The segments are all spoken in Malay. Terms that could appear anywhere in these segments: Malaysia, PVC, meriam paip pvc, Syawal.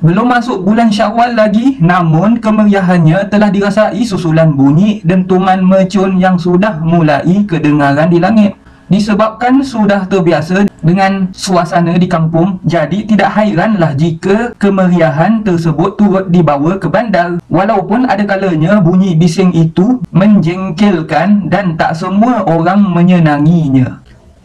Belum masuk bulan Syawal lagi, namun kemeriahannya telah dirasai susulan bunyi dentuman mercun yang sudah mulai kedengaran di langit. Disebabkan sudah terbiasa dengan suasana di kampung, jadi tidak hairanlah jika kemeriahan tersebut turut dibawa ke bandar. Walaupun ada kalanya bunyi bising itu menjengkelkan dan tak semua orang menyenanginya.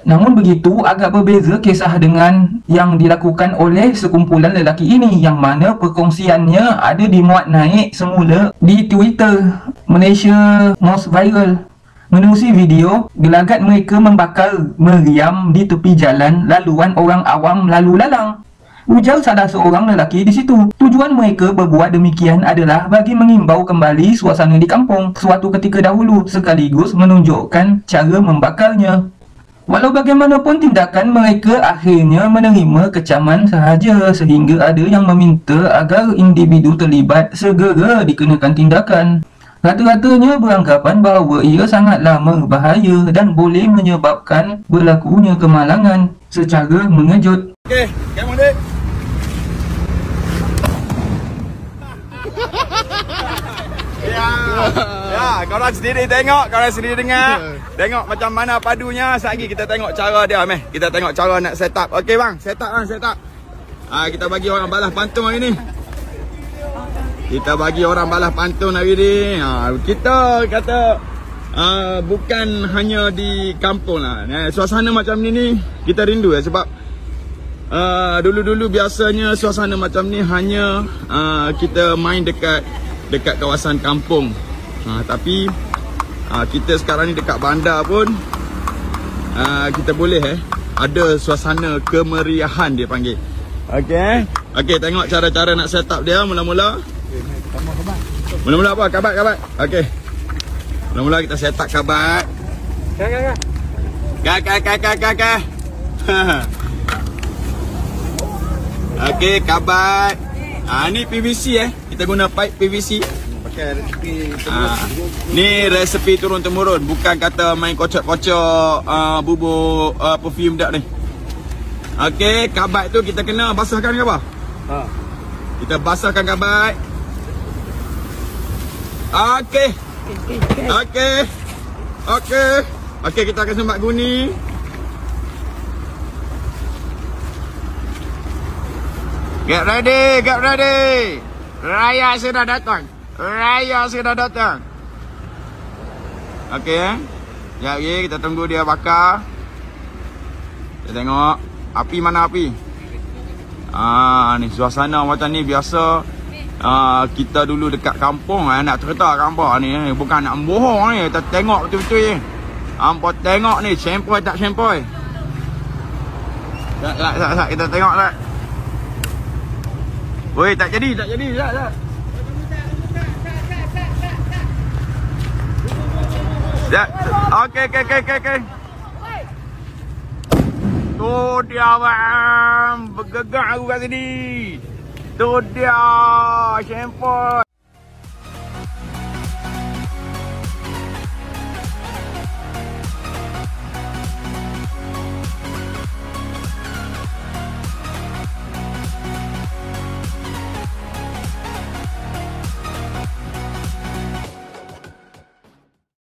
Namun begitu, agak berbeza kisah dengan yang dilakukan oleh sekumpulan lelaki ini, yang mana perkongsiannya ada dimuat naik semula di Twitter Malaysia Most Viral. Menerusi video, gelagat mereka membakar meriam di tepi jalan laluan orang awam lalu lalang. Ujar salah seorang lelaki di situ, tujuan mereka berbuat demikian adalah bagi mengimbau kembali suasana di kampung suatu ketika dahulu, sekaligus menunjukkan cara membakarnya. Walau bagaimanapun tindakan mereka akhirnya menerima kecaman sahaja, sehingga ada yang meminta agar individu terlibat segera dikenakan tindakan. Rata-ratanya beranggapan bahawa ia sangatlah berbahaya dan boleh menyebabkan berlakunya kemalangan secara mengejut. Okey, yang mana? Ya, korang sendiri tengok, korang sendiri dengar. Tengok macam mana padunya. Sekejap lagi kita tengok cara dia, meh. Kita tengok cara nak set up. Okey bang, set up bang, set up. Kita bagi orang balas pantun hari ni. Kita bagi orang balas pantun hari ni. Kita kata bukan hanya di kampung lah. Suasana macam ni ni kita rindu lah, sebab dulu-dulu biasanya suasana macam ni hanya kita main dekat kawasan kampung. Tapi kita sekarang ni dekat bandar pun kita boleh ada suasana kemeriahan dia panggil. Okey. Okey, tengok cara-cara nak set up dia mula-mula. Mula-mula apa? Kabat. Okey. Mula-mula kita set up kabat. Kak. Okey, kabat. Ni PVC Kita guna pipe PVC. Resepi ni resepi turun-temurun, bukan kata main kocok-kocok bubuk perfume tak ni. Okey, kabat tu kita kena basahkan ke apa? Kita basahkan kabat. Okey. Okey, kita akan sembat guni. Get ready. Raya sudah datang. Okey sekejap lagi kita tunggu dia bakar. Kita tengok api, mana api. Ni suasana macam ni biasa kita dulu dekat kampung nak cerita kampung ni, bukan nak bohong ni. Kita tengok betul-betul ni. Ampa tengok ni sempoi tak sempoi. Tak kita tengok tak. Woi, tak jadi. Tak. Okey. Tu dia bang, bergegar aku kat sini. Tu dia, sempoi.